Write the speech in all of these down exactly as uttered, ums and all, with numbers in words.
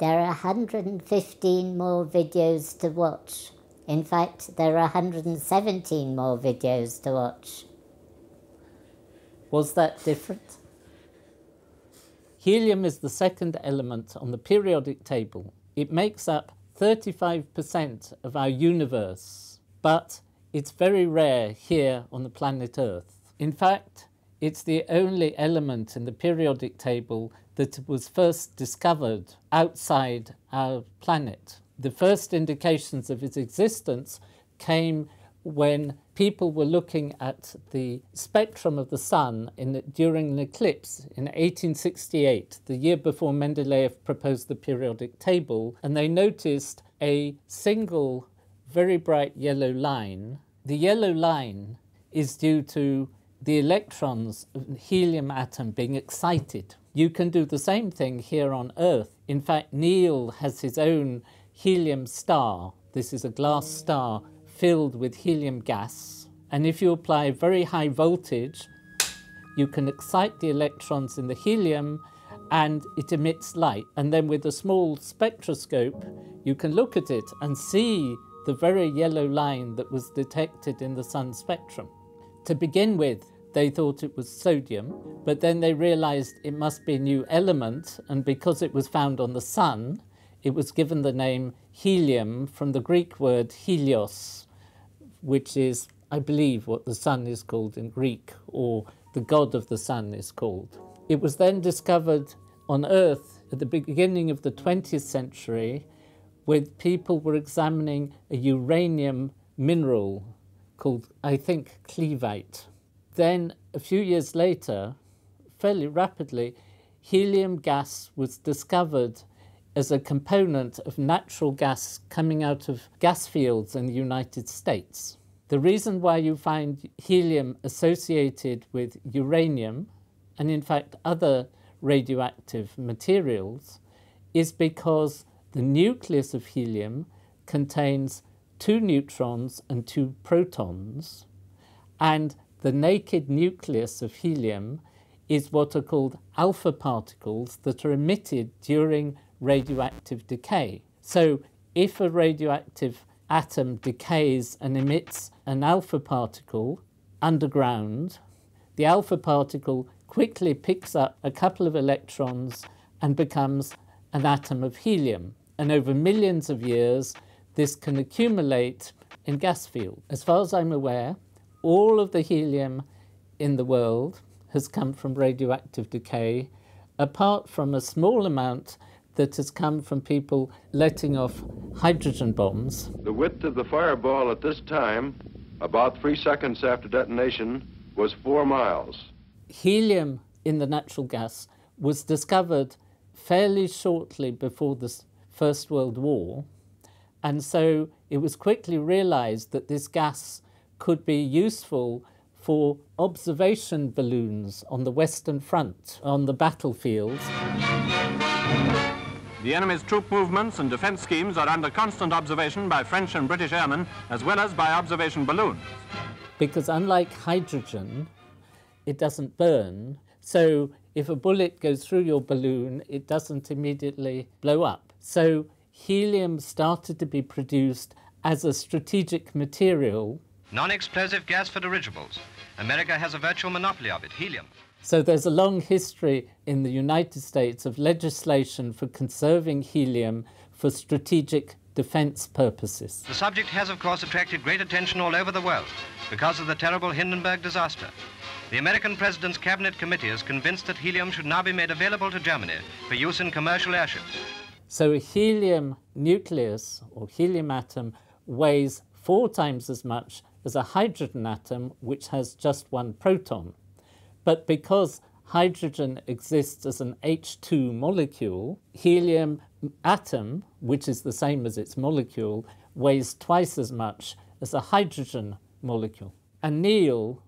There are one hundred fifteen more videos to watch. In fact, there are one hundred seventeen more videos to watch. Was that different? Helium is the second element on the periodic table. It makes up thirty-five percent of our universe, but it's very rare here on the planet Earth. In fact, it's the only element in the periodic table that was first discovered outside our planet. The first indications of its existence came when people were looking at the spectrum of the sun in the, during an eclipse in eighteen sixty-eight, the year before Mendeleev proposed the periodic table, and they noticed a single very bright yellow line. The yellow line is due to the electrons of the helium atom being excited. You can do the same thing here on Earth. In fact, Neil has his own helium star. This is a glass star filled with helium gas, and if you apply very high voltage, you can excite the electrons in the helium and it emits light. And then with a small spectroscope, you can look at it and see the very yellow line that was detected in the sun's spectrum. To begin with, they thought it was sodium, but then they realized it must be a new element, and because it was found on the sun, it was given the name helium from the Greek word helios, which is, I believe, what the sun is called in Greek, or the god of the sun is called. It was then discovered on Earth at the beginning of the twentieth century, when people were examining a uranium mineral called, I think, cleveite. Then, a few years later, fairly rapidly, helium gas was discovered as a component of natural gas coming out of gas fields in the United States. The reason why you find helium associated with uranium, and in fact other radioactive materials, is because the nucleus of helium contains two neutrons and two protons, and the naked nucleus of helium is what are called alpha particles that are emitted during radioactive decay. So if a radioactive atom decays and emits an alpha particle underground, the alpha particle quickly picks up a couple of electrons and becomes an atom of helium. And over millions of years, this can accumulate in gas fields. As far as I'm aware, all of the helium in the world has come from radioactive decay, apart from a small amount that has come from people letting off hydrogen bombs. The width of the fireball at this time, about three seconds after detonation, was four miles. Helium in the natural gas was discovered fairly shortly before the First World War, and so it was quickly realized that this gas could be useful for observation balloons on the Western Front, on the battlefields. The enemy's troop movements and defense schemes are under constant observation by French and British airmen, as well as by observation balloons. Because unlike hydrogen, it doesn't burn. So if a bullet goes through your balloon, it doesn't immediately blow up. So helium started to be produced as a strategic material. Non-explosive gas for dirigibles. America has a virtual monopoly of it, helium. So there's a long history in the United States of legislation for conserving helium for strategic defense purposes. The subject has, of course, attracted great attention all over the world because of the terrible Hindenburg disaster. The American President's Cabinet Committee is convinced that helium should now be made available to Germany for use in commercial airships. So a helium nucleus, or helium atom, weighs four times as much as a hydrogen atom, which has just one proton. But because hydrogen exists as an H two molecule, helium atom, which is the same as its molecule, weighs twice as much as a hydrogen molecule. And Neil,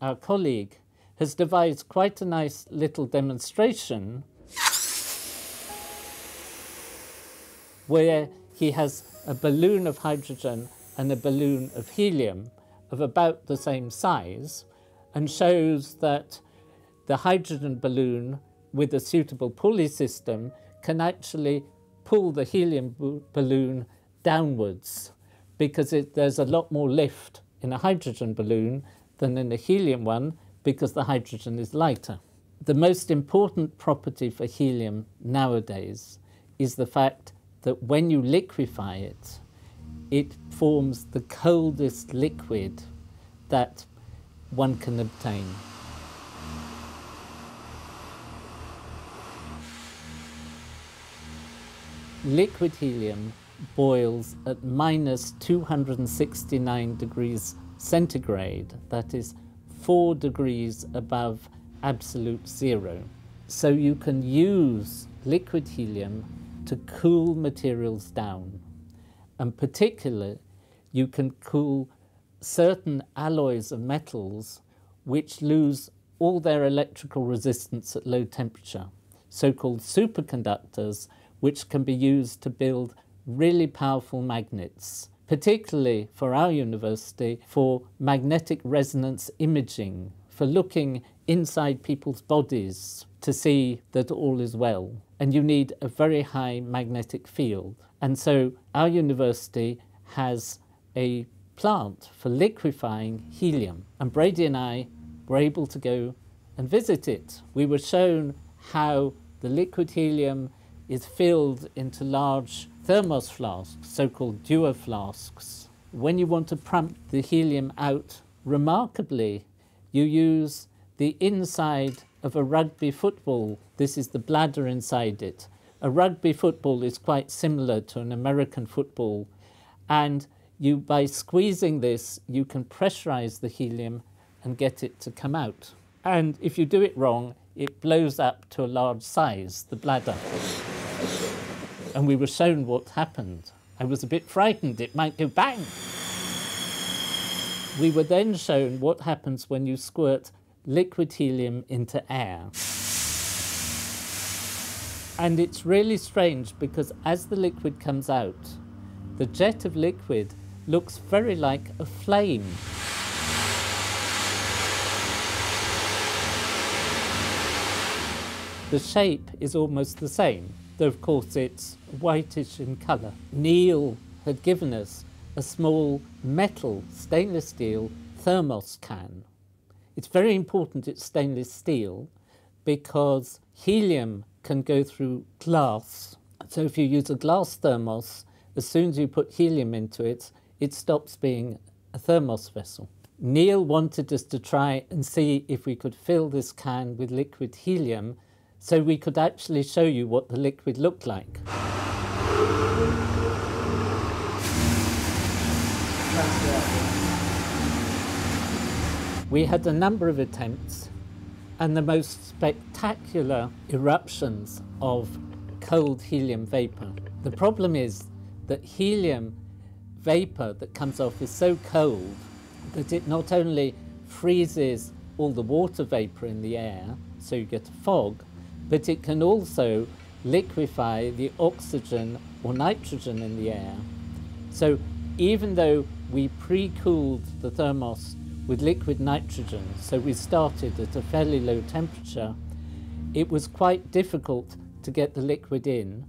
our colleague, has devised quite a nice little demonstration where he has a balloon of hydrogen and a balloon of helium of about the same size, and shows that the hydrogen balloon with a suitable pulley system can actually pull the helium balloon downwards because it, there's a lot more lift in a hydrogen balloon than in a helium one because the hydrogen is lighter. The most important property for helium nowadays is the fact that when you liquefy it, it forms the coldest liquid that one can obtain. Liquid helium boils at minus two hundred sixty-nine degrees centigrade, that is four degrees above absolute zero. So you can use liquid helium to cool materials down. And particularly, you can cool certain alloys of metals which lose all their electrical resistance at low temperature, so-called superconductors, which can be used to build really powerful magnets, particularly for our university, for magnetic resonance imaging, for looking inside people's bodies to see that all is well. And you need a very high magnetic field. And so our university has a plant for liquefying helium. And Brady and I were able to go and visit it. We were shown how the liquid helium is filled into large thermos flasks, so-called Dewar flasks. When you want to pump the helium out, remarkably, you use the inside of a rugby football. This is the bladder inside it. A rugby football is quite similar to an American football. And you, by squeezing this, you can pressurize the helium and get it to come out. And if you do it wrong, it blows up to a large size, the bladder. And we were shown what happened. I was a bit frightened, it might go bang. We were then shown what happens when you squirt liquid helium into air. And it's really strange because as the liquid comes out, the jet of liquid looks very like a flame. The shape is almost the same, though of course it's whitish in colour. Neil had given us a small metal stainless steel thermos can. It's very important it's stainless steel because helium can go through glass. So if you use a glass thermos, as soon as you put helium into it, it stops being a thermos vessel. Neil wanted us to try and see if we could fill this can with liquid helium so we could actually show you what the liquid looked like. We had a number of attempts, and the most spectacular eruptions of cold helium vapor. The problem is that helium vapor that comes off is so cold that it not only freezes all the water vapor in the air, so you get a fog, but it can also liquefy the oxygen or nitrogen in the air. So even though we pre-cooled the thermos with liquid nitrogen, so we started at a fairly low temperature, it was quite difficult to get the liquid in.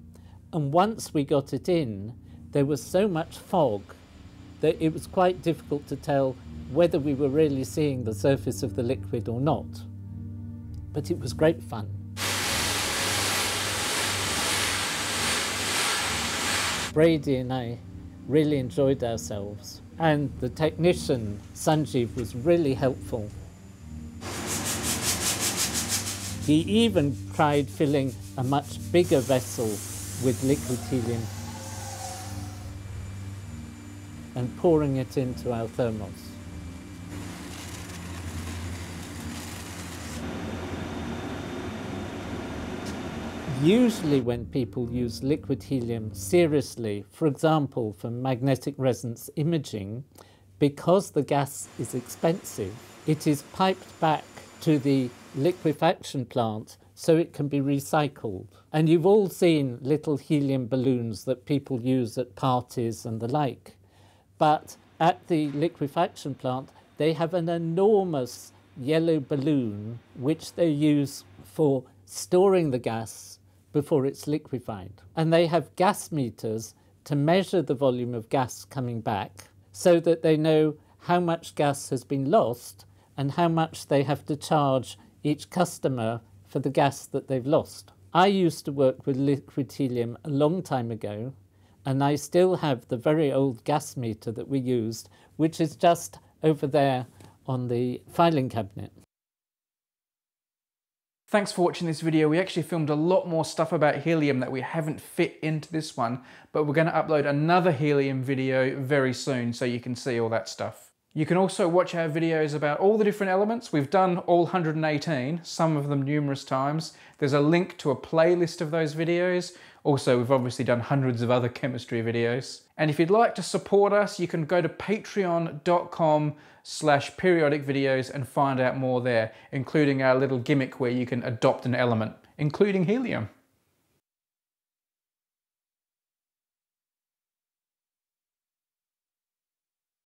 And once we got it in, there was so much fog that it was quite difficult to tell whether we were really seeing the surface of the liquid or not. But it was great fun. Brady and I really enjoyed ourselves, and the technician, Sanjeev, was really helpful. He even tried filling a much bigger vessel with liquid helium and pouring it into our thermos. Usually when people use liquid helium seriously, for example for magnetic resonance imaging, because the gas is expensive, it is piped back to the liquefaction plant so it can be recycled. And you've all seen little helium balloons that people use at parties and the like. But at the liquefaction plant, they have an enormous yellow balloon which they use for storing the gas before it's liquefied. And they have gas meters to measure the volume of gas coming back so that they know how much gas has been lost and how much they have to charge each customer for the gas that they've lost. I used to work with liquid helium a long time ago, and I still have the very old gas meter that we used, which is just over there on the filing cabinet. Thanks for watching this video. We actually filmed a lot more stuff about helium that we haven't fit into this one, but we're going to upload another helium video very soon so you can see all that stuff. You can also watch our videos about all the different elements. We've done all one hundred eighteen, some of them numerous times. There's a link to a playlist of those videos. Also, we've obviously done hundreds of other chemistry videos. And if you'd like to support us, you can go to patreon.com slash periodic videos and find out more there, including our little gimmick where you can adopt an element, including helium.